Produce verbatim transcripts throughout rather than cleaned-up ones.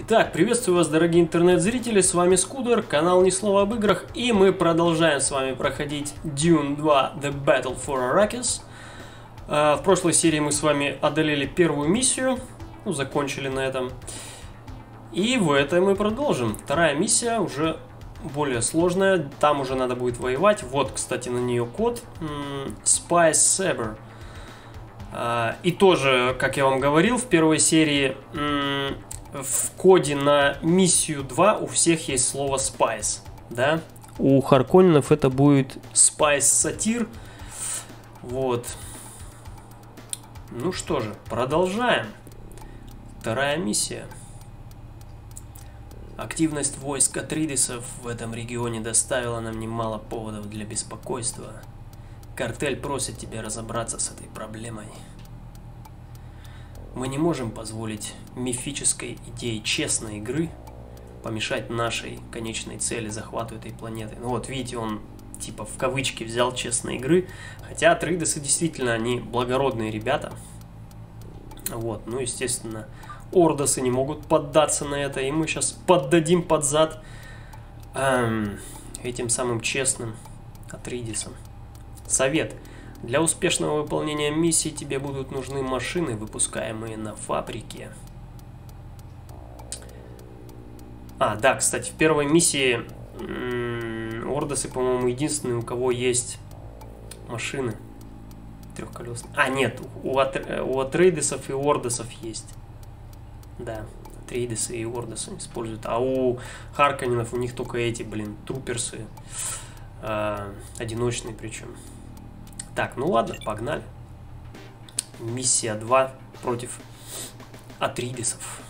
Итак, приветствую вас, дорогие интернет-зрители, с вами Скудер, канал Ни слова об играх, и мы продолжаем с вами проходить Dune два The Battle for Arrakis. В прошлой серии мы с вами одолели первую миссию, ну, закончили на этом, и в этой мы продолжим. Вторая миссия уже более сложная, там уже надо будет воевать. Вот, кстати, на нее код Spice Sabre. И тоже, как я вам говорил в первой серии, в коде на миссию два у всех есть слово Spice, да? У Харконненов это будет Spice Sabre. Вот. Ну что же, продолжаем. Вторая миссия. Активность войск Атридесов в этом регионе доставила нам немало поводов для беспокойства. Картель просит тебя разобраться с этой проблемой. Мы не можем позволить мифической идее честной игры помешать нашей конечной цели захвату этой планеты. Ну вот, видите, он типа в кавычки взял честной игры, хотя Атрейдесы действительно, они благородные ребята. Вот, ну естественно, Ордосы не могут поддаться на это, и мы сейчас поддадим под зад эм, этим самым честным Атрейдесам. Совет. Для успешного выполнения миссии тебе будут нужны машины, выпускаемые на фабрике. А, да, кстати, в первой миссии Ордосы, по-моему, единственные, у кого есть машины трехколесные. А, нет, у, Атр... у Атрейдесов и Ордосов есть. Да, Атрейдесы и Ордосы используют. А у Харконненов у них только эти, блин, труперсы. Э, одиночные причем. Так, ну ладно, погнали. Миссия два против Атридесов.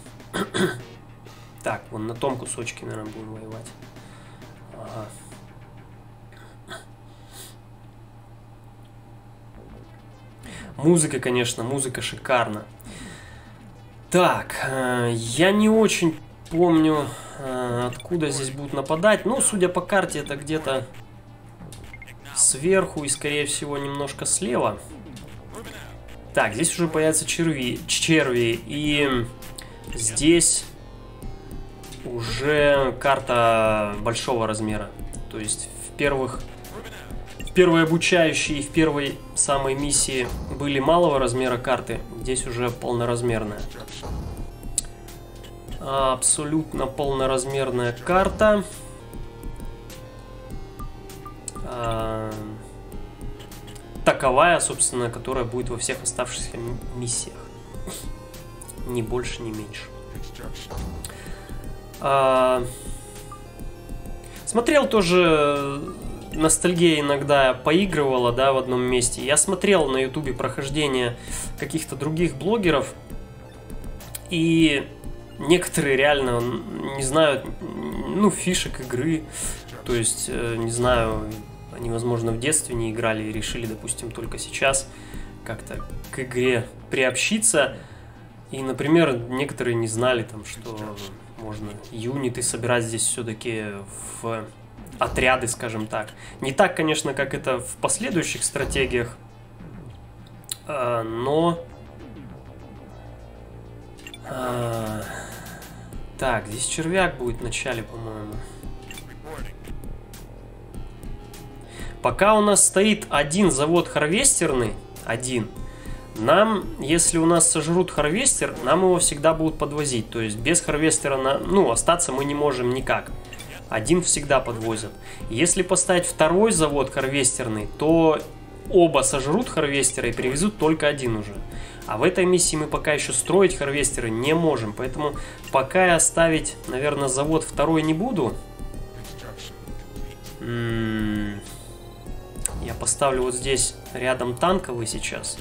Так, вон на том кусочке, наверное, будем воевать. Ага. Музыка, конечно, музыка шикарна. Так, э, я не очень помню, э, откуда здесь будут нападать. Ну, судя по карте, это где-то сверху и, скорее всего, немножко слева. Так, здесь уже появятся черви, черви. И здесь уже карта большого размера. То есть в первых... В первой обучающей и в первой самой миссии были малого размера карты. Здесь уже полноразмерная. Абсолютно полноразмерная карта. Таковая, собственно, которая будет во всех оставшихся миссиях. Ни больше, ни меньше. А... Смотрел тоже, ностальгия иногда поигрывала, да, в одном месте. Я смотрел на ютубе прохождение каких-то других блогеров, и некоторые реально не знают, ну, фишек игры. То есть, не знаю... Они, возможно, в детстве не играли и решили, допустим, только сейчас как-то к игре приобщиться. И, например, некоторые не знали, там, что можно юниты собирать здесь все-таки в отряды, скажем так. Не так, конечно, как это в последующих стратегиях, но... Так, здесь червяк будет в начале, по-моему. Пока у нас стоит один завод харвестерный, один, нам, если у нас сожрут харвестер, нам его всегда будут подвозить. То есть без харвестера, на, ну, остаться мы не можем никак. Один всегда подвозят. Если поставить второй завод харвестерный, то оба сожрут харвестера и привезут только один уже. А в этой миссии мы пока еще строить харвестеры не можем. Поэтому пока я оставить, наверное, завод второй не буду. М-м-м. Я поставлю вот здесь рядом танковый сейчас.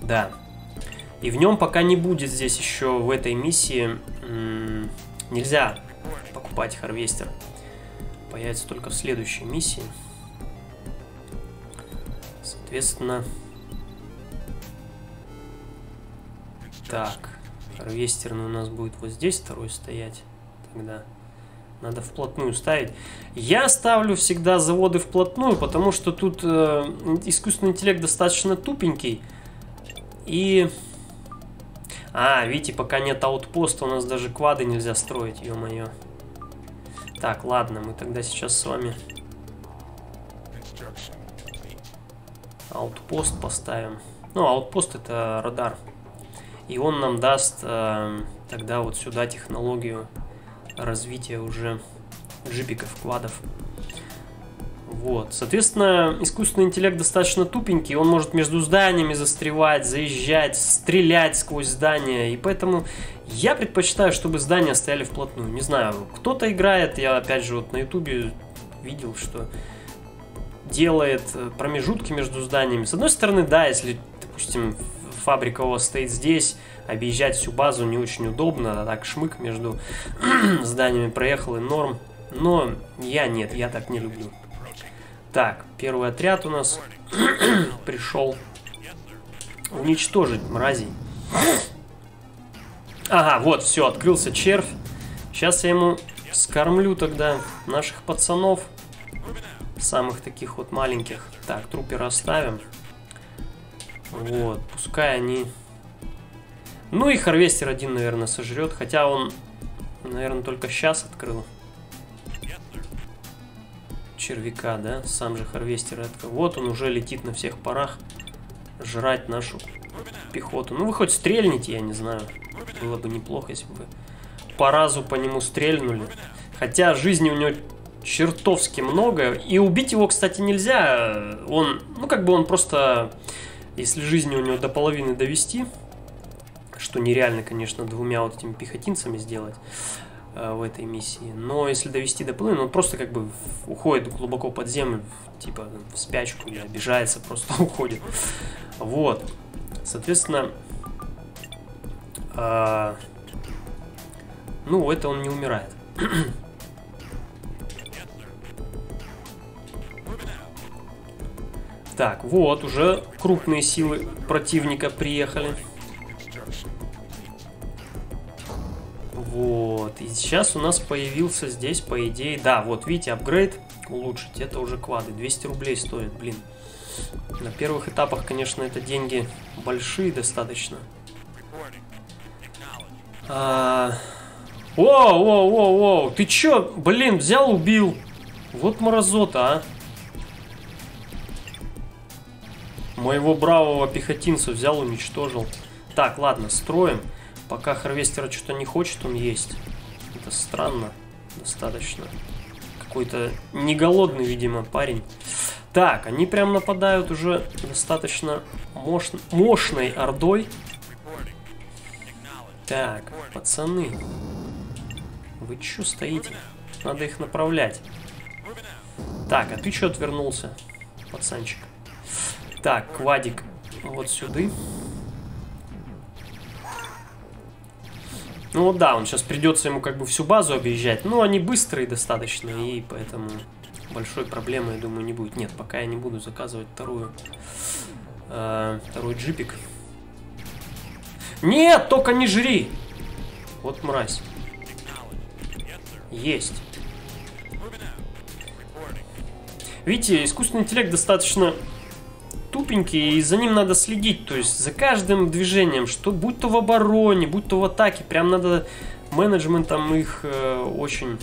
Да. И в нем пока не будет здесь еще в этой миссии. М-м, нельзя покупать харвестер. Появится только в следующей миссии. Соответственно. Так. Харвестерный у нас будет вот здесь второй стоять. Тогда... Надо вплотную ставить. Я ставлю всегда заводы вплотную, потому что тут э, искусственный интеллект достаточно тупенький. И... А, видите, пока нет аутпоста, у нас даже квады нельзя строить, ё-моё. Так, ладно, мы тогда сейчас с вами аутпост поставим. Ну, аутпост — это радар. И он нам даст э, тогда вот сюда технологию развития уже джипиков, квадов. Вот, соответственно, искусственный интеллект достаточно тупенький, он может между зданиями застревать, заезжать, стрелять сквозь здания, и поэтому я предпочитаю, чтобы здания стояли вплотную. Не знаю, кто-то играет, я опять же вот на ютубе видел, что делает промежутки между зданиями. С одной стороны, да, если, допустим, фабрика у вас стоит здесь, объезжать всю базу не очень удобно, а так шмык между зданиями проехал и норм, но я нет, я так не люблю. Так, первый отряд у нас пришел. Уничтожить мразей. Ага, вот, все, открылся червь. Сейчас я ему скормлю тогда наших пацанов. Самых таких вот маленьких. Так, трупера оставим. Вот, пускай они... Ну и Харвестер один, наверное, сожрет. Хотя он, наверное, только сейчас открыл червяка, да, сам же Харвестер. Вот он уже летит на всех парах жрать нашу пехоту. Ну вы хоть стрельните, я не знаю. Было бы неплохо, если бы вы по разу по нему стрельнули. Хотя жизни у него чертовски много. И убить его, кстати, нельзя. Он, ну как бы он просто, если жизни у него до половины довести, что нереально, конечно, двумя вот этими пехотинцами сделать в этой миссии, но если довести до половины, он просто как бы уходит глубоко под землю, типа в спячку, или обижается, просто уходит. Вот, соответственно, э, ну это он не умирает. Так, вот уже крупные силы противника приехали. Вот, и сейчас у нас появился здесь, по идее, да, вот видите, апгрейд, улучшить, это уже квады, двести рублей стоит, блин. На первых этапах, конечно, это деньги большие достаточно. А... Воу, воу, воу, воу, ты чё, блин, взял, убил, вот мразота, а. Моего бравого пехотинца взял, уничтожил. Так, ладно, строим. Пока Харвестера что-то не хочет, он есть. Это странно. Достаточно. Какой-то неголодный, видимо, парень. Так, они прям нападают уже достаточно мош... мощной ордой. Так, пацаны. Вы чё стоите? Надо их направлять. Так, а ты чё отвернулся, пацанчик? Так, квадик вот сюда. Ну вот да, он сейчас придется ему как бы всю базу объезжать, но они быстрые достаточно, и поэтому большой проблемы, я думаю, не будет. Нет, пока я не буду заказывать вторую, э, второй джипик. Нет, только не жри! Вот мразь. Есть. Видите, искусственный интеллект достаточно тупенький, и за ним надо следить, то есть за каждым движением, что будь то в обороне, будь то в атаке, прям надо менеджментом их э, очень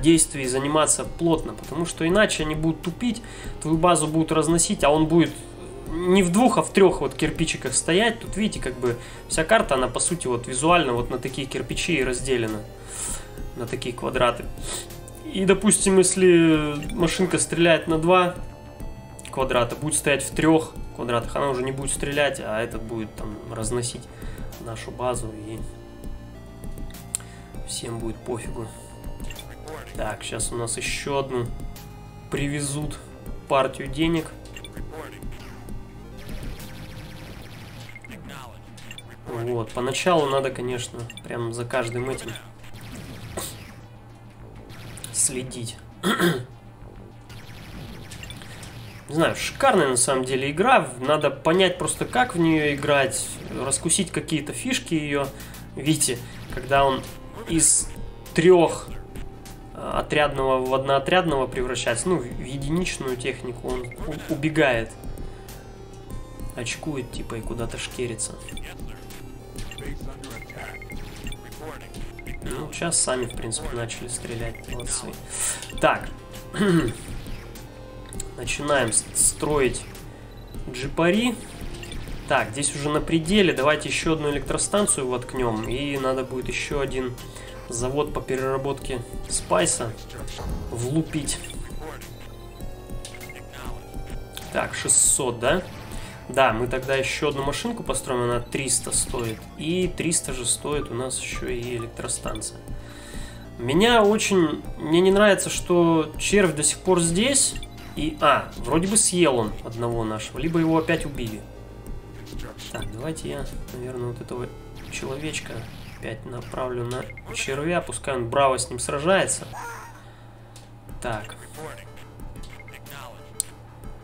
действий заниматься плотно, потому что иначе они будут тупить, твою базу будут разносить, а он будет не в двух, а в трех вот кирпичиках стоять. Тут видите, как бы вся карта, она по сути вот визуально вот на такие кирпичи и разделена, на такие квадраты. И допустим, если машинка стреляет на два квадрата, будет стоять в трех квадратах, она уже не будет стрелять, а этот будет там разносить нашу базу, и всем будет пофигу. Так, сейчас у нас еще одну привезут партию денег. Вот, поначалу надо, конечно, прям за каждым этим следить. Не знаю, шикарная на самом деле игра, надо понять просто, как в нее играть, раскусить какие-то фишки ее. Видите, когда он из трех отрядного в одноотрядного превращается, ну, в единичную технику, он убегает, очкует, типа, и куда-то шкерится. Ну, сейчас сами, в принципе, начали стрелять. Молодцы. Так. Начинаем строить джипари. Так, здесь уже на пределе. Давайте еще одну электростанцию воткнем. И надо будет еще один завод по переработке спайса влупить. Так, шестьсот, да? Да, мы тогда еще одну машинку построим, она триста стоит. И триста же стоит у нас еще и электростанция. Меня очень... Мне не нравится, что червь до сих пор здесь. И... А, вроде бы съел он одного нашего. Либо его опять убили. Так, давайте я, наверное, вот этого человечка опять направлю на червя. Пускай он браво с ним сражается. Так.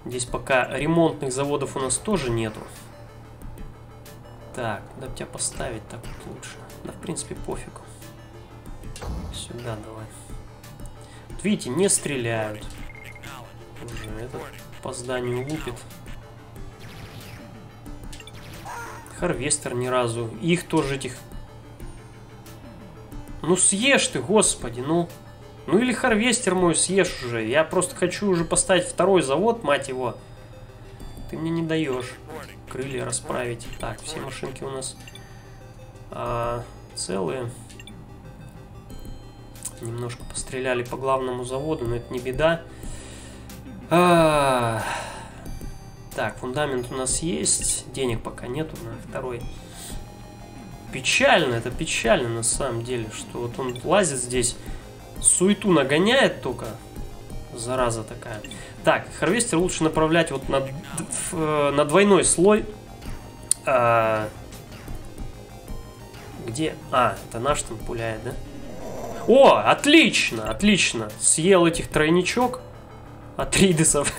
Здесь пока ремонтных заводов у нас тоже нету. Так, надо тебя поставить так вот лучше. Да, в принципе, пофиг. Сюда давай. Вот видите, не стреляют. Уже этот по зданию лупит. Харвестер ни разу. Их тоже этих... Ну съешь ты, господи, ну... Ну или харвестер мой съешь уже. Я просто хочу уже поставить второй завод, мать его. Ты мне не даешь крылья расправить. Так, все машинки у нас а, целые. Немножко постреляли по главному заводу, но это не беда. А, так, фундамент у нас есть. Денег пока нету на второй. Печально, это печально на самом деле, что вот он лазит здесь. Суету нагоняет только. Зараза такая. Так, харвестер лучше направлять вот на, на двойной слой. А, где? А, это наш там пуляет, да? О, отлично, отлично. Съел этих тройничок. Атрейдесов.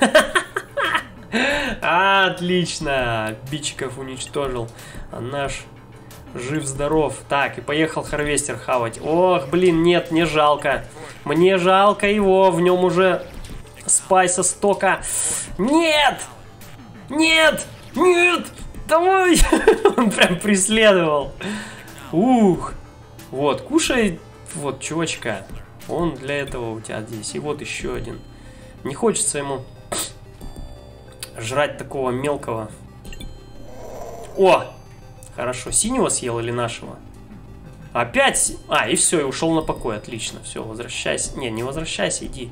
Отлично. Бичиков уничтожил. А наш... Жив-здоров. Так, и поехал харвестер хавать. Ох, блин, нет, мне жалко. Мне жалко его, в нем уже спайса стока. Нет! Нет! Нет! Давай! Он прям преследовал. Ух! Вот, кушай, вот, чувачка. Он для этого у тебя здесь. И вот еще один. Не хочется ему жрать такого мелкого. О! Хорошо, синего съел или нашего? Опять? А, и все, и ушел на покой, отлично. Все, возвращайся. Не, не возвращайся, иди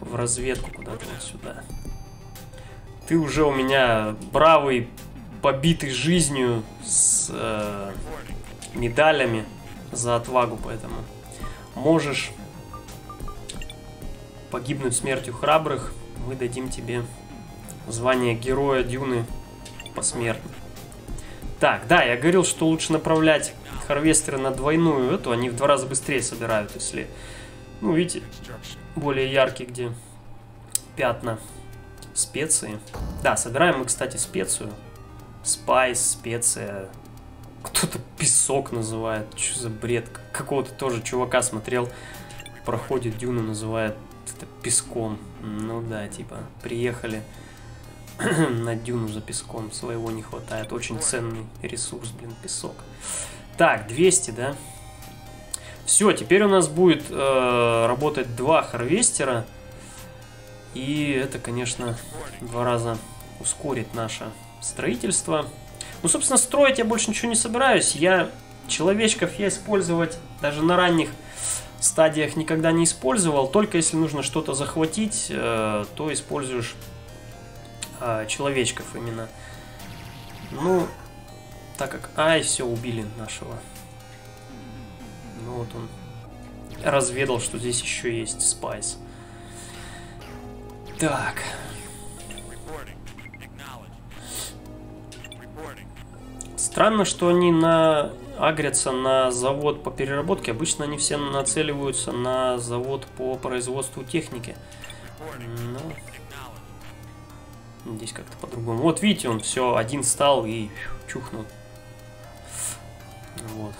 в разведку куда-то вот сюда. Ты уже у меня бравый, побитый жизнью, с э, медалями за отвагу, поэтому можешь погибнуть смертью храбрых. Мы дадим тебе звание героя Дюны посмертно. Так, да, я говорил, что лучше направлять харвестеры на двойную эту, они в два раза быстрее собирают, если, ну, видите, более яркие, где пятна специи. Да, собираем мы, кстати, специю. Спайс, специя. Кто-то песок называет. Что за бред? Какого-то тоже чувака смотрел, проходит Дюну, называет это песком. Ну да, типа, приехали на Дюну за песком, своего не хватает. Очень ценный ресурс, блин, песок. Так, двести, да? Все, теперь у нас будет э, работать два харвестера. И это, конечно, в два раза ускорит наше строительство. Ну, собственно, строить я больше ничего не собираюсь. Я человечков я использовать даже на ранних стадиях никогда не использовал. Только если нужно что-то захватить, э, то используешь человечков именно. Ну, так как... Ай, все, убили нашего. Ну, вот он разведал, что здесь еще есть спайс. Так. Странно, что они на... агрятся на завод по переработке. Обычно они все нацеливаются на завод по производству техники. Но... здесь как-то по-другому. Вот видите, он все один стал и чухнул. Вот.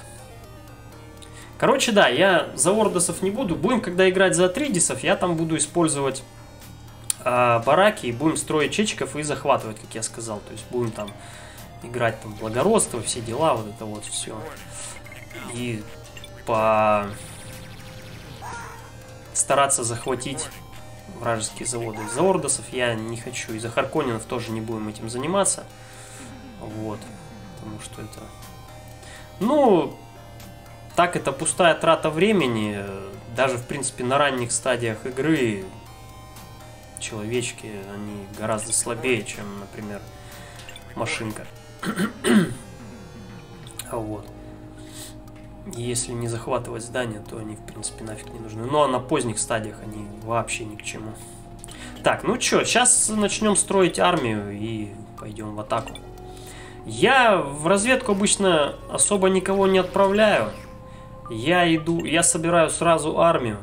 Короче, да, я за ордосов не буду. Будем, когда играть за атридисов, я там буду использовать э, бараки. И будем строить чечиков и захватывать, как я сказал. То есть будем там играть там благородство, все дела, вот это вот все. И по... стараться захватить вражеские заводы. Из-за ордосов я не хочу, из-за харконненов тоже не будем этим заниматься. Вот. Потому что это... Ну, так это пустая трата времени. Даже, в принципе, на ранних стадиях игры человечки, они гораздо слабее, чем, например, машинка. Вот. Если не захватывать здания, то они, в принципе, нафиг не нужны. Ну, а на поздних стадиях они вообще ни к чему. Так, ну чё, сейчас начнем строить армию и пойдем в атаку. Я в разведку обычно особо никого не отправляю. Я иду, я собираю сразу армию,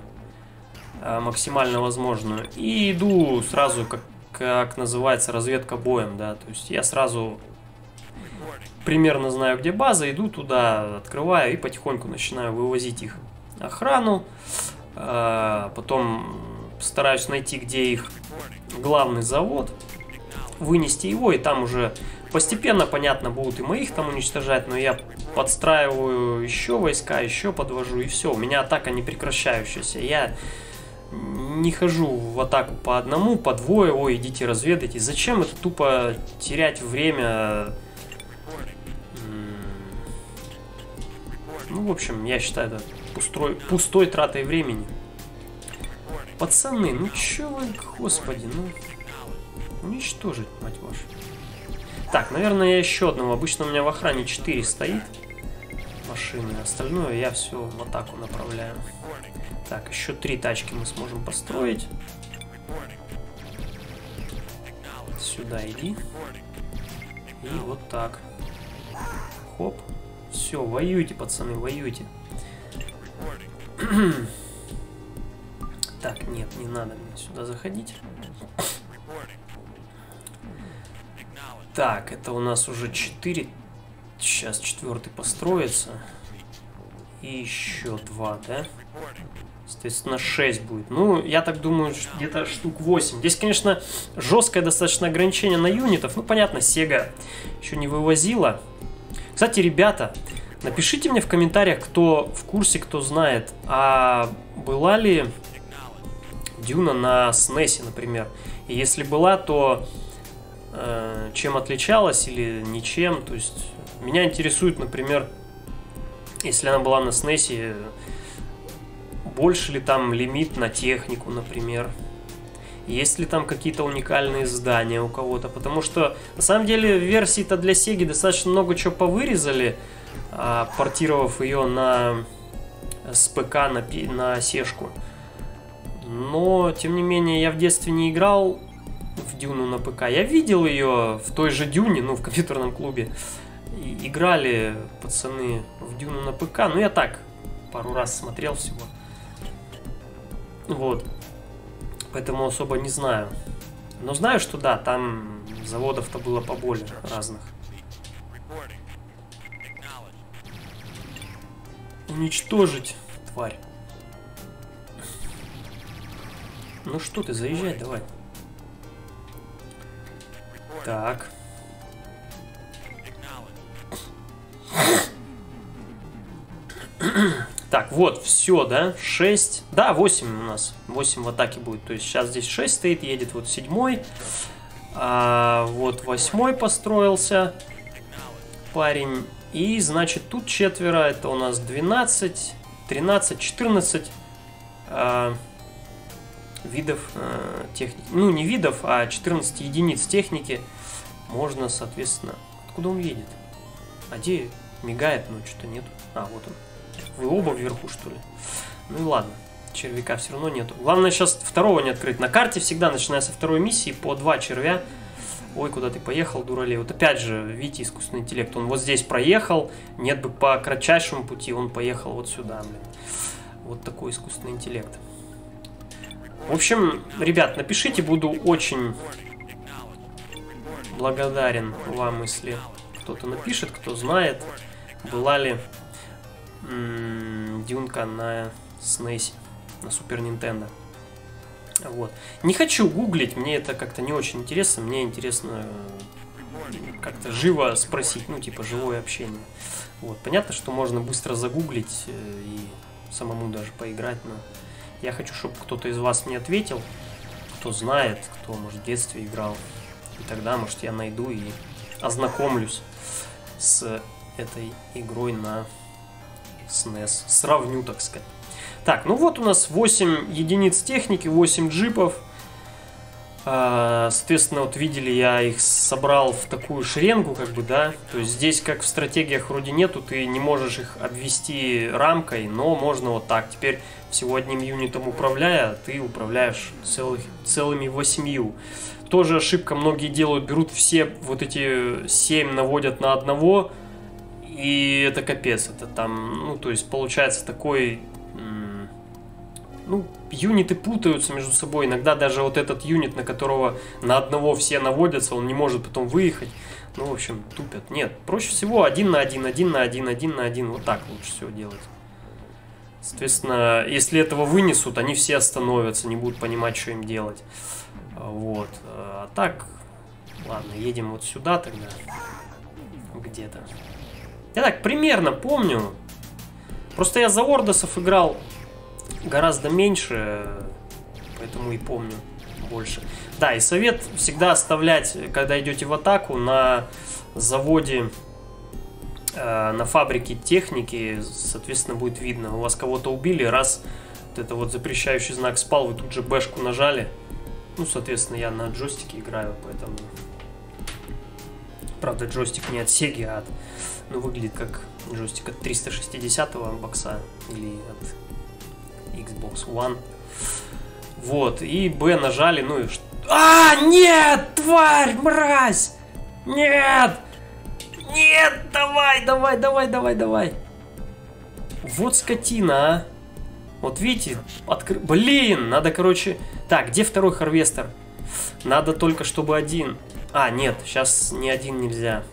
максимально возможную, и иду сразу, как, как называется, разведка боем, да, то есть я сразу примерно знаю, где база, иду туда, открываю и потихоньку начинаю вывозить их охрану, потом стараюсь найти, где их главный завод, вынести его, и там уже постепенно, понятно, будут и моих там уничтожать, но я подстраиваю еще войска, еще подвожу, и все. У меня атака не прекращающаяся. Я не хожу в атаку по одному, по двое, ой, идите разведайте. Зачем это тупо терять время? Ну, в общем, я считаю это пустой, пустой тратой времени. Пацаны, ну че вы, господи, ну... Уничтожить, мать вашу. Так, наверное, я еще одного. Обычно у меня в охране четыре стоит машины. Остальное я все в атаку направляю. Так, еще три тачки мы сможем построить. Сюда иди. И вот так. Хоп. Все, воюйте, пацаны, воюйте. Так, нет, не надо мне сюда заходить. Так, это у нас уже четыре. Сейчас четвертый построится. И еще два, да? Соответственно, шесть будет. Ну, я так думаю, где-то штук восемь. Здесь, конечно, жесткое достаточно ограничение на юнитов. Ну, понятно, Sega еще не вывозила. Кстати, ребята, напишите мне в комментариях, кто в курсе, кто знает, а была ли Дюна на снес, например. И если была, то... чем отличалась или ничем. То есть меня интересует, например, если она была на снес, больше ли там лимит на технику, например, есть ли там какие-то уникальные здания у кого-то, потому что на самом деле версии-то для Sega достаточно много чего повырезали, портировав ее на с ПК на, на Сешку. Но тем не менее я в детстве не играл в Дюну на ПК. Я видел ее в той же Дюне, ну, в компьютерном клубе. И играли пацаны в Дюну на ПК. Ну, я так пару раз смотрел всего. Вот. Поэтому особо не знаю. Но знаю, что да, там заводов-то было поболее разных. Уничтожить, тварь. Ну что ты, заезжай, давай. Так. Так, вот, все, да? шесть. Да, восемь у нас. восемь в атаке будет. То есть сейчас здесь шесть стоит, едет вот седьмой. А вот восьмой построился парень. И, значит, тут четверо. Это у нас двенадцать, тринадцать, четырнадцать а, видов а, техники. Ну, не видов, а четырнадцать единиц техники. Можно, соответственно... Откуда он едет? А где мигает, но что-то нету. А, вот он. Вы оба вверху, что ли? Ну и ладно. Червяка все равно нету. Главное сейчас второго не открыть. На карте всегда, начиная со второй миссии, по два червя. Ой, куда ты поехал, дуралей. Вот опять же, видите, искусственный интеллект. Он вот здесь проехал. Нет бы по кратчайшему пути, он поехал вот сюда, блин. Вот такой искусственный интеллект. В общем, ребят, напишите, буду очень благодарен вам, если кто-то напишет, кто знает, была ли м-м, Дюнка на снес, на Супер Нинтендо. Вот. Не хочу гуглить, мне это как-то не очень интересно, мне интересно как-то живо спросить, ну, типа, живое общение. Вот, понятно, что можно быстро загуглить и самому даже поиграть, но я хочу, чтобы кто-то из вас мне ответил, кто знает, кто, может, в детстве играл, и тогда, может, я найду и ознакомлюсь с этой игрой на снес, сравню, так сказать. Так, ну вот у нас восемь единиц техники, восемь джипов. Соответственно, вот видели, я их собрал в такую шеренгу, как бы, да. То есть здесь, как в стратегиях, вроде нету, ты не можешь их обвести рамкой, но можно вот так. Теперь всего одним юнитом управляя, ты управляешь целых, целыми восемью. Тоже ошибка многие делают, берут все вот эти семь, наводят на одного, и это капец, это там, ну, то есть получается такой... Ну, юниты путаются между собой. Иногда даже вот этот юнит, на которого на одного все наводятся, он не может потом выехать. Ну, в общем, тупят. Нет, проще всего один на один, один на один, один на один. Вот так лучше всего делать. Соответственно, если этого вынесут, они все остановятся, не будут понимать, что им делать. Вот. А так, ладно, едем вот сюда тогда. Где-то. Я так примерно помню. Просто я за Ордосов играл гораздо меньше, поэтому и помню больше. Да, и совет всегда оставлять, когда идете в атаку, на заводе, э, на фабрике техники, соответственно, будет видно. У вас кого-то убили, раз вот это вот запрещающий знак спал, вы тут же бэшку нажали. Ну, соответственно, я на джойстике играю, поэтому... Правда, джойстик не от Sega, а от... Ну, выглядит как джойстик от триста шестидесятого бокса или от... Xbox One. Вот, и Б нажали, ну и... А, нет, тварь, мразь! Нет! Нет, давай, давай, давай, давай, давай! Вот скотина, а! Вот видите, откры... Блин, надо, короче... Так, где второй харвестер? Надо только, чтобы один... А, нет, сейчас ни один нельзя.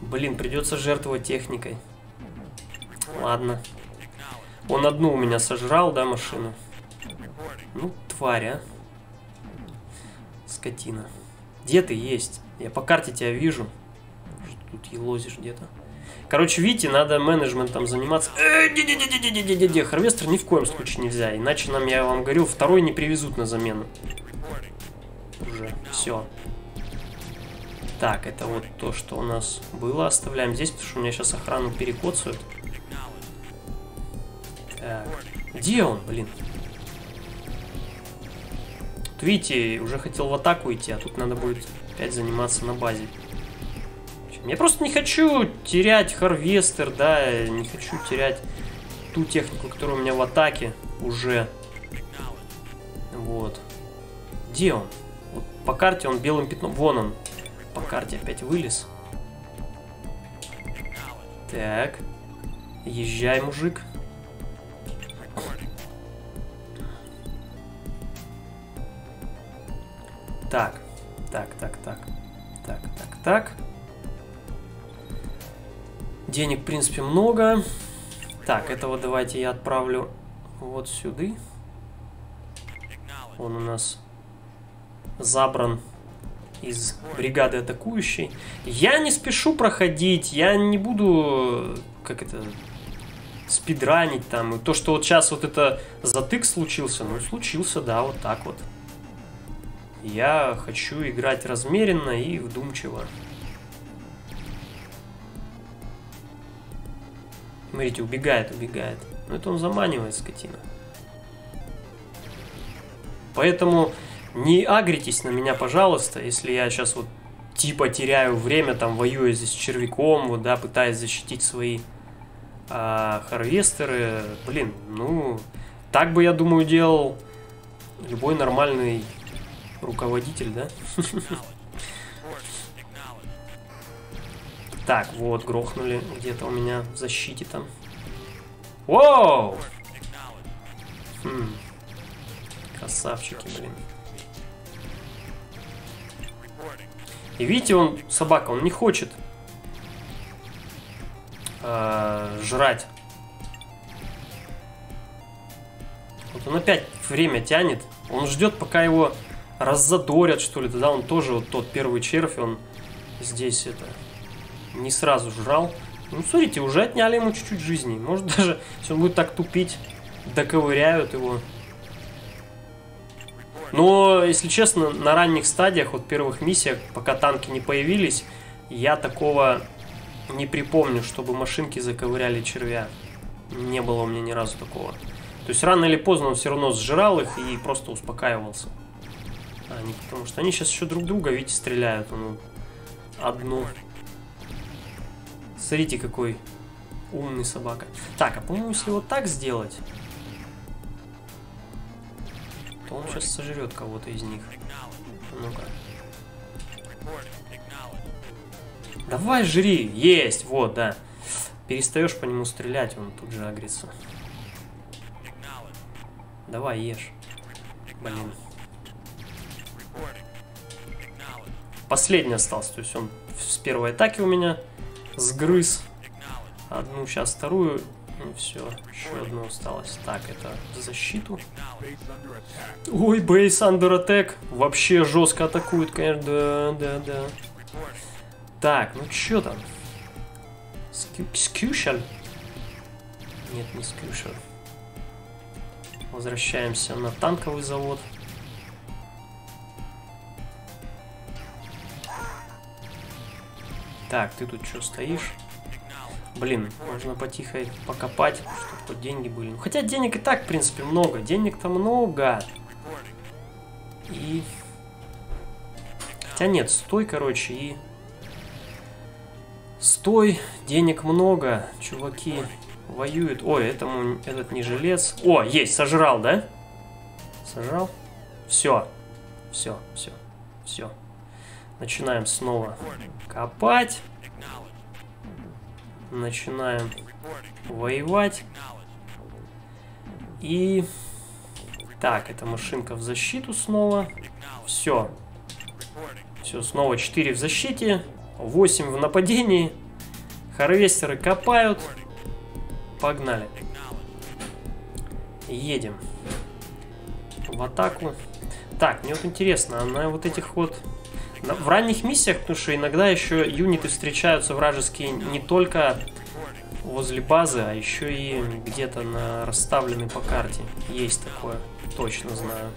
Блин, придется жертвовать техникой. Ладно. Он одну у меня сожрал, да, машину? Ну, тварь, а. Скотина. Где ты есть? Я по карте тебя вижу. Тут елозишь где-то. Короче, видите, надо менеджментом заниматься. Де-де-де-де-де-де-де-де-де. Харвестер ни в коем случае нельзя. Иначе нам, я вам говорю, второй не привезут на замену. Уже. Все. Так, это вот то, что у нас было. Оставляем здесь, потому что у меня сейчас охрану перекоцают. Так. Где он, блин? Тут, видите, уже хотел в атаку идти, а тут надо будет опять заниматься на базе. Я просто не хочу терять харвестер, да, не хочу терять ту технику, которая у меня в атаке уже. Вот. Где он? Вот по карте он белым пятном. Вон он. По карте опять вылез. Так. Езжай, мужик. Так, так, так, так, так, так, так. Денег, в принципе, много. Так, этого давайте я отправлю вот сюда. Он у нас забран из бригады атакующей. Я не спешу проходить, я не буду, как это, спидранить там. И то, что вот сейчас вот это затык случился, ну, случился, да, вот так вот. Я хочу играть размеренно и вдумчиво. Смотрите, убегает, убегает. Но это он заманивает, скотина. Поэтому не агритесь на меня, пожалуйста, если я сейчас вот типа теряю время, там, воюя здесь с червяком, вот, да, пытаясь защитить свои а, харвестеры. Блин, ну, так бы, я думаю, делал любой нормальный... руководитель, да? Так, вот, грохнули где-то у меня в защите там. Воу! Хм. Красавчики, блин. И видите, он, собака, он не хочет э, жрать. Вот он опять время тянет. Он ждет, пока его раззадорят, что ли, тогда он тоже, вот тот первый червь, он здесь это не сразу жрал. Ну, смотрите, уже отняли ему чуть-чуть жизни. Может даже, если он будет так тупить, доковыряют его. Но, если честно, на ранних стадиях, вот первых миссиях, пока танки не появились, я такого не припомню, чтобы машинки заковыряли червя. Не было у меня ни разу такого. То есть рано или поздно он все равно сжирал их и просто успокаивался. Они, потому что они сейчас еще друг друга, видите, стреляют. Ну, одну. Смотрите, какой умный собака. Так, а по-моему, если вот так сделать, то он сейчас сожрет кого-то из них. Ну-ка. Давай, жри! Есть! Вот, да. Перестаешь по нему стрелять, он тут же агрится. Давай, ешь. Блин. Последний остался, то есть он с первой атаки у меня сгрыз. Одну, сейчас вторую. Ну все, еще одну осталось. Так, это защиту. Ой, бейс under attack. Вообще жестко атакует, конечно. Да, да, да. Так, ну что там? Скьюшер? Нет, не скьюшер. Возвращаемся на танковый завод. Так, ты тут что стоишь? Блин, можно потихо покопать, чтобы тут деньги были. Хотя денег и так, в принципе, много. Денег-то много. И... Хотя нет, стой, короче, и... Стой, денег много, чуваки воюют. Ой, этому, этот не жилец. О, есть, сожрал, да? Сожрал? Все, все, все, все. Начинаем снова копать. Начинаем воевать. И... Так, это машинка в защиту снова. Все. Все, снова четыре в защите, восемь в нападении. Харвестеры копают. Погнали. Едем в атаку. Так, мне вот интересно, а на вот этих вот... В ранних миссиях, потому что иногда еще юниты встречаются вражеские не только возле базы, а еще и где-то на расставленной по карте. Есть такое, точно знаю.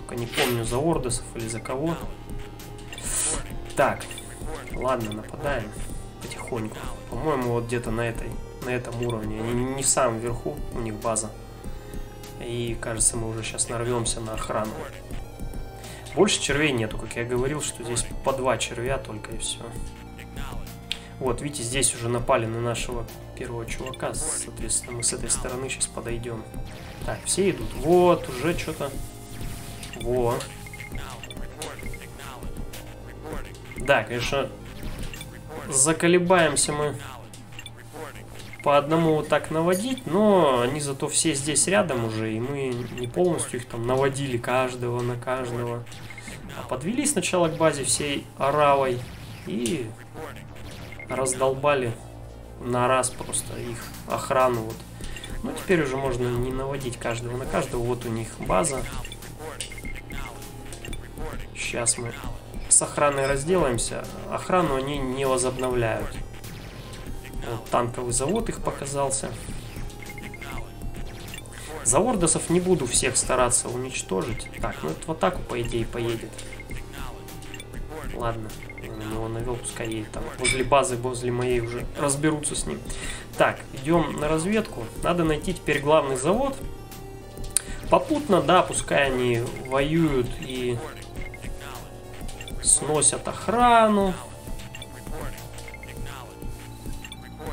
Только не помню, за ордосов или за кого. Так, ладно, нападаем потихоньку. По-моему, вот где-то на этой, на этом уровне. Они не в самом верху, у них база. И, кажется, мы уже сейчас нарвемся на охрану. Больше червей нету, как я говорил, что здесь по два червя только и все. Вот, видите, здесь уже напали на нашего первого чувака, соответственно, мы с этой стороны сейчас подойдем. Так, все идут. Вот, уже что-то. Во. Да, конечно, заколебаемся мы по одному вот так наводить, но они зато все здесь рядом уже, и мы не полностью их там наводили каждого на каждого. А подвели сначала к базе всей оравой и раздолбали на раз просто их охрану. Вот. Ну, теперь уже можно не наводить каждого на каждого. Вот у них база. Сейчас мы с охраной разделаемся. Охрану они не возобновляют. Вот, танковый завод их показался. За ордосов не буду всех стараться уничтожить. Так, ну это в атаку, по идее, поедет. Ладно, я на него навел, пускай едет там. Возле базы, возле моей уже разберутся с ним. Так, идем на разведку. Надо найти теперь главный завод. Попутно, да, пускай они воюют и сносят охрану.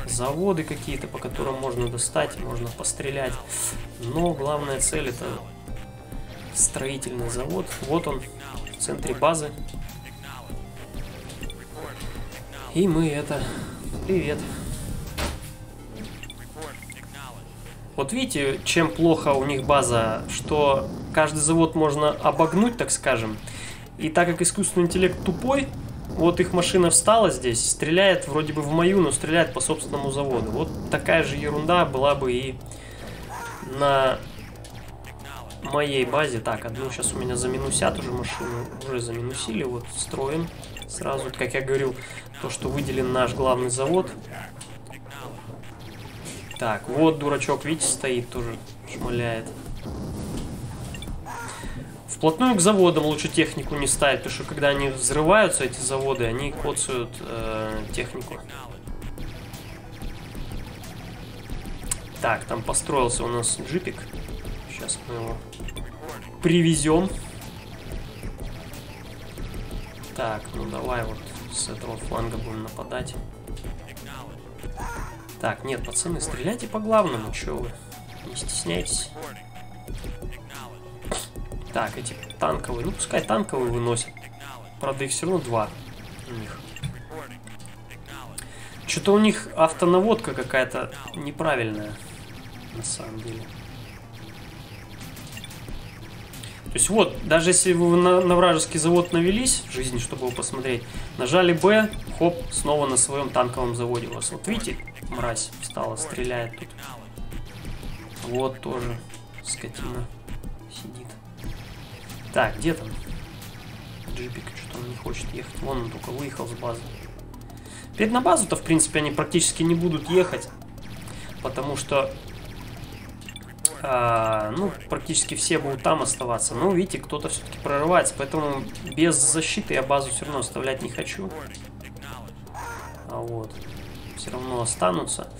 Заводы какие-то, по которым можно достать, можно пострелять. Но главная цель — это строительный завод. Вот он, в центре базы. И мы это... Привет. Вот видите, чем плохо у них база, что каждый завод можно обогнуть, так скажем. И так как искусственный интеллект тупой, вот их машина встала здесь, стреляет вроде бы в мою, но стреляет по собственному заводу. Вот такая же ерунда была бы и на моей базе. Так, одну сейчас у меня заминусят уже машину. Уже заминусили, вот строим. Сразу, как я говорил, то, что выделен наш главный завод. Так, вот дурачок, видите, стоит тоже, шмаляет. Вплотную к заводам лучше технику не ставить, потому что когда они взрываются, эти заводы, они коцают э, технику. Так, там построился у нас джипик. Сейчас мы его привезем. Так, ну давай вот с этого фланга будем нападать. Так, нет, пацаны, стреляйте по главному, чё вы? Не стесняйтесь. Так, эти танковые, ну пускай танковые выносят. Правда, их все равно два у них. Что-то у них автонаводка какая-то неправильная, на самом деле. То есть вот, даже если вы на, на вражеский завод навелись в жизни, чтобы его посмотреть, нажали Б, хоп, снова на своем танковом заводе у вас. Вот видите, мразь встала, стреляет тут. Вот тоже скотина сидит. Так, где там? Джипик, что-то он не хочет ехать. Вон он только выехал с базы. Теперь на базу-то, в принципе, они практически не будут ехать, потому что... А, ну, практически все будут там оставаться. Ну, видите, кто-то все-таки прорывается. Поэтому без защиты я базу все равно оставлять не хочу. А вот. Все равно останутся.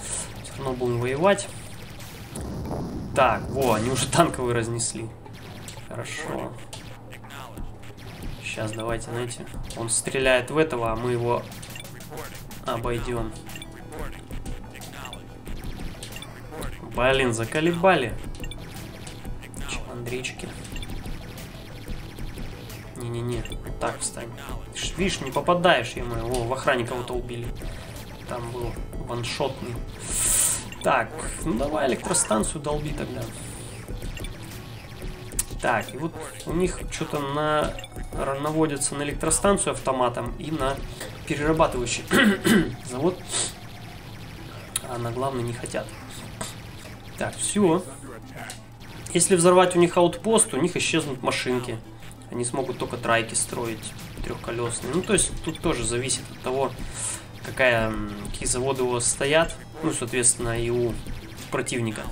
Все равно будем воевать. Так, во, они уже танковые разнесли. Хорошо. Сейчас давайте, знаете, он стреляет в этого, а мы его обойдем. Блин, заколебали. Андрейчики. Не-не-не, вот так встань. Видишь, не попадаешь, ему. О, в охране кого-то убили. Там был ваншотный. Так, ну давай электростанцию долби тогда. Так, и вот у них что-то на... наводится на электростанцию автоматом и на перерабатывающий завод. А на главный не хотят. Так, все. Если взорвать у них аутпост, у них исчезнут машинки. Они смогут только трайки строить трехколесные. Ну, то есть тут тоже зависит от того, какая, какие заводы у вас стоят. Ну, соответственно, и у противника.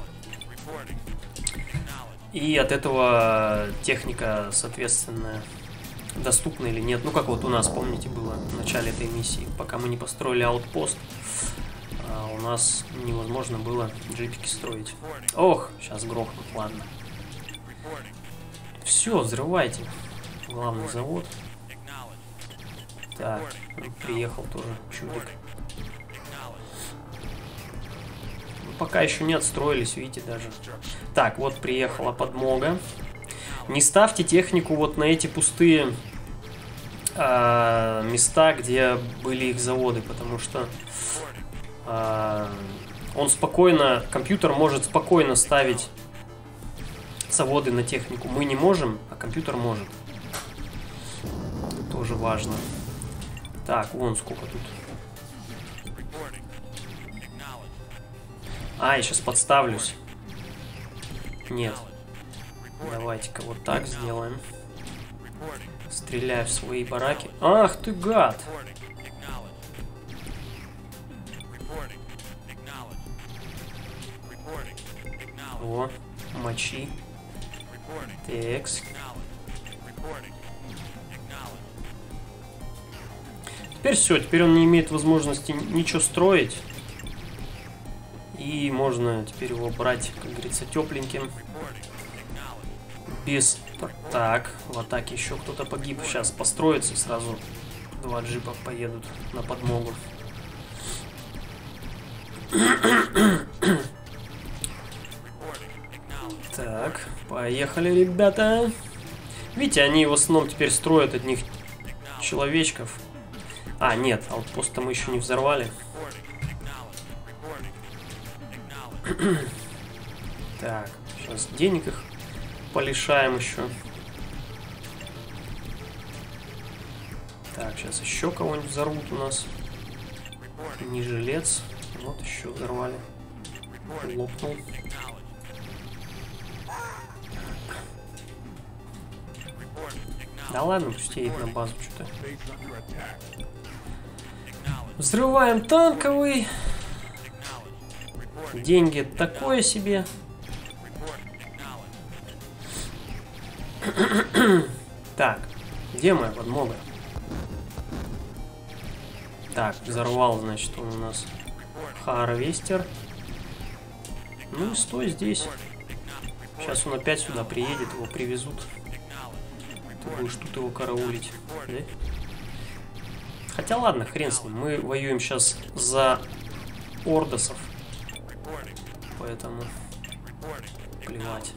И от этого техника, соответственно, доступна или нет. Ну, как вот у нас, помните, было в начале этой миссии. Пока мы не построили аутпост, у нас невозможно было джипики строить. Ох, сейчас грохнут, ладно. Все, взрывайте. Главный завод. Так, приехал тоже чудик. Ну, пока еще не отстроились, видите, даже. Так, вот приехала подмога. Не ставьте технику вот на эти пустые э, места, где были их заводы, потому что... Он спокойно, компьютер может спокойно ставить заводы на технику. Мы не можем, а компьютер может. Тоже важно. Так, вон сколько тут. А, я сейчас подставлюсь. Нет. Давайте-ка вот так сделаем. Стреляю в свои бараки. Ах ты гад! О, мочи. Текс. Теперь все, теперь он не имеет возможности ничего строить. И можно теперь его брать, как говорится, тепленьким. Без... Так, в атаке еще кто-то погиб. Сейчас построится, сразу два джипа поедут на подмогу. Так, поехали, ребята. Видите, они в основном теперь строят одних человечков. А, нет, аутпост-то мы еще не взорвали. Так, сейчас денег их полишаем еще. Так, сейчас еще кого-нибудь взорвут у нас. Не жилец. Вот еще взорвали. Лопнул. Да ладно, пусти их на базу что-то. Взрываем танковый. Деньги такое себе. Так, где моя подмога? Так, взорвал, значит, он у нас харвестер. Ну и стой здесь. Сейчас он опять сюда приедет, его привезут. Ты будешь тут его караулить. Да? Хотя ладно, хрен с ним. Мы воюем сейчас за ордосов. Поэтому плевать.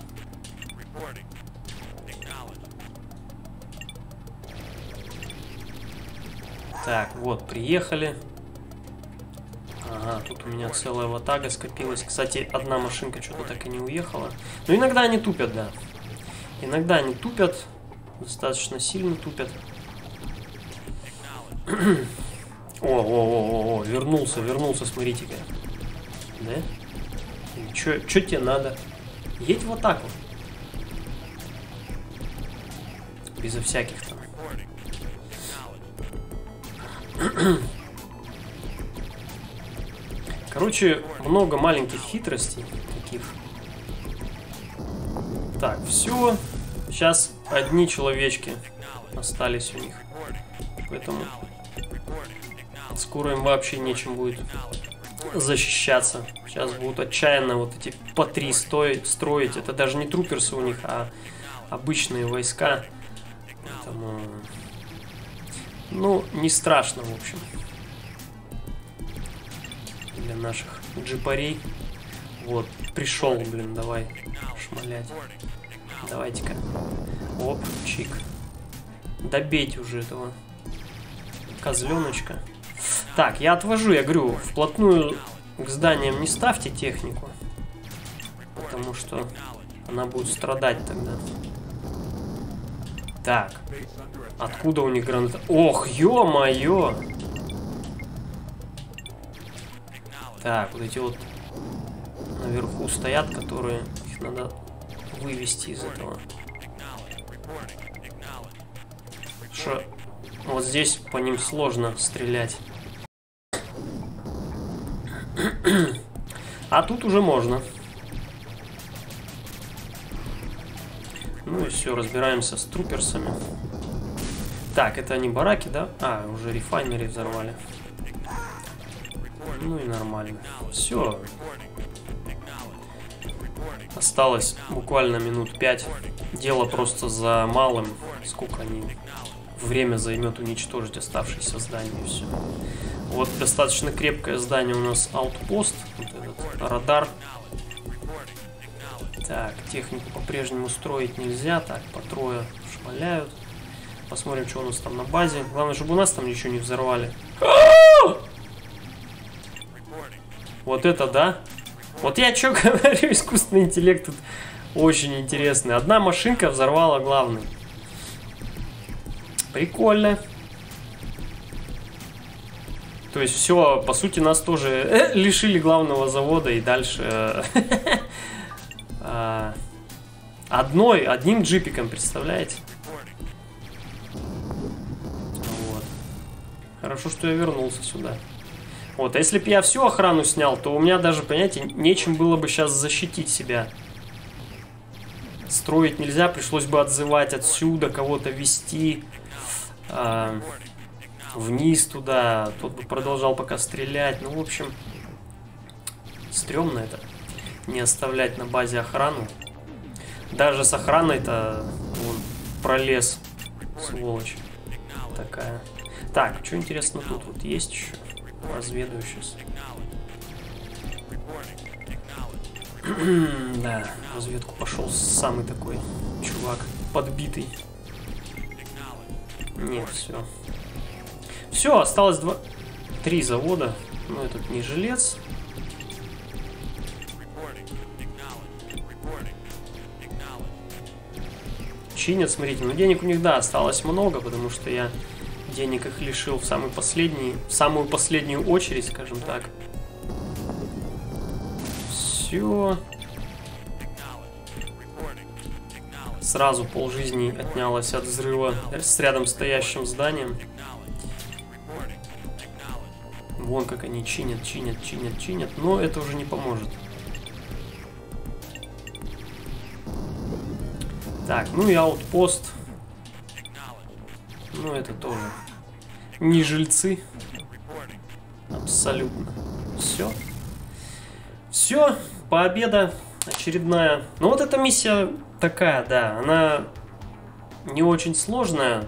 Так, вот, приехали. Ага, тут у меня целая ватага скопилась. Кстати, одна машинка что-то так и не уехала. Но иногда они тупят, да. Иногда они тупят. Достаточно сильно тупят. О-о-о-о-о, вернулся, вернулся, смотрите-ка. Да? Чё, чё тебе надо? Едь в атаку. Безо всяких там. Короче, много маленьких хитростей таких. Так, все. Сейчас одни человечки остались у них. Поэтому скоро им вообще нечем будет защищаться. Сейчас будут отчаянно вот эти по три стой, строить. Это даже не труперсы у них, а обычные войска. Поэтому... Ну, не страшно, в общем. Для наших джипарей. Вот, пришел, блин, давай шмалять. Давайте-ка. Оп, чик. Добейте уже этого козленочка. Так, я отвожу, я говорю, вплотную к зданиям не ставьте технику. Потому что она будет страдать тогда. Так. Откуда у них граната? Ох, ё-моё! Так, вот эти вот наверху стоят, которые... Их надо вывести из этого. Что? Вот здесь по ним сложно стрелять. А тут уже можно. Ну и все, разбираемся с труперсами. Так, это они бараки, да? А, уже рефайнери взорвали. Ну и нормально. Все. Осталось буквально минут пять. Дело просто за малым. Сколько они... Время займет уничтожить оставшиеся здания. И все. Вот достаточно крепкое здание у нас аутпост. Вот этот радар. Так, технику по-прежнему строить нельзя. Так, по трое шмаляют. Посмотрим, что у нас там на базе. Главное, чтобы у нас там ничего не взорвали. Вот это да. Вот я что говорю, искусственный интеллект тут очень интересный. Одна машинка взорвала главный. Прикольно. То есть все, по сути, нас тоже э, лишили главного завода и дальше э, э, одной, одним джипиком, представляете? Вот. Хорошо, что я вернулся сюда. Вот, а если бы я всю охрану снял, то у меня даже, понимаете, нечем было бы сейчас защитить себя. Строить нельзя, пришлось бы отзывать отсюда, кого-то вести э, вниз туда. Тот бы продолжал пока стрелять. Ну, в общем, стрёмно это. Не оставлять на базе охрану. Даже с охраной-то он пролез, сволочь такая. Так, что интересно тут? Вот есть еще? Разведаю сейчас. Да, в разведку пошел самый такой чувак, подбитый. Нет, все. Все, осталось два... Три завода. Но этот не жилец. Чинят, смотрите. Но денег у них, да, осталось много, потому что я денег их лишил в самый последний, в самую последнюю очередь, скажем так. Все. Сразу полжизни отнялось от взрыва с рядом стоящим зданием. Вон как они чинят, чинят, чинят, чинят. Но это уже не поможет. Так, ну и аутпост. Ну это тоже не жильцы. Абсолютно. Все. Все. Победа очередная. Ну вот эта миссия такая, да. Она не очень сложная.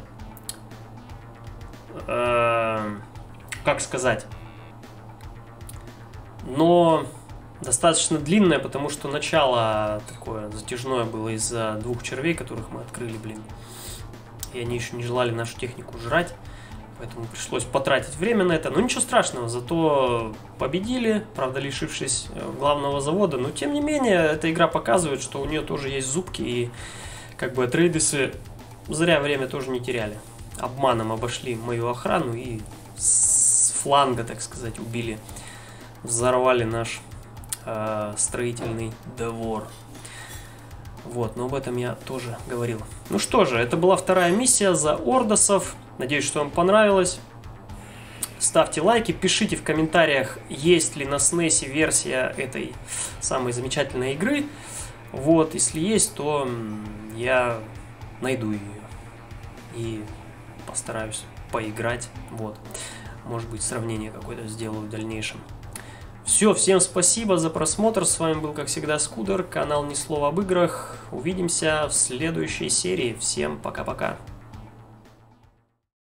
Э-э- как сказать? Но достаточно длинная, потому что начало такое затяжное было из-за двух червей, которых мы открыли, блин. И они еще не желали нашу технику жрать. Поэтому пришлось потратить время на это. Но ничего страшного, зато победили, правда, лишившись главного завода. Но тем не менее, эта игра показывает, что у нее тоже есть зубки. И как бы Атрейдесы зря время тоже не теряли. Обманом обошли мою охрану и с фланга, так сказать, убили. Взорвали наш э, строительный двор. Вот, но об этом я тоже говорил. Ну что же, это была вторая миссия за Ордосов. Надеюсь, что вам понравилось. Ставьте лайки, пишите в комментариях, есть ли на снес версия этой самой замечательной игры. Вот, если есть, то я найду ее и постараюсь поиграть. Вот, может быть, сравнение какое-то сделаю в дальнейшем. Все, всем спасибо за просмотр. С вами был, как всегда, Скудер, канал «Ни слова об играх». Увидимся в следующей серии. Всем пока-пока.